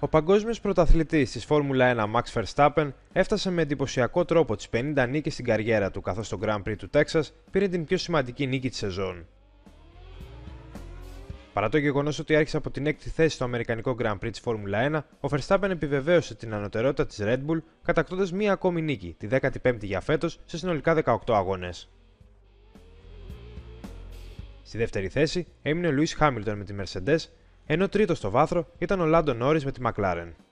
Ο παγκόσμιος πρωταθλητής της Formula 1 Max Verstappen έφτασε με εντυπωσιακό τρόπο τις 50 νίκες στην καριέρα του, καθώς στο Grand Prix του Texas πήρε την πιο σημαντική νίκη της σεζόν. Παρά το γεγονός ότι άρχισε από την 6η θέση στο Αμερικανικό Grand Prix της Formula 1, ο Verstappen επιβεβαίωσε την ανωτερότητα της Red Bull κατακτώντας μία ακόμη νίκη, τη 15η για φέτος, σε συνολικά 18 αγώνες. Στη δεύτερη θέση έμεινε ο Lewis Hamilton με τη Mercedes, ενώ τρίτος στο βάθρο ήταν ο Lando Norris με τη McLaren.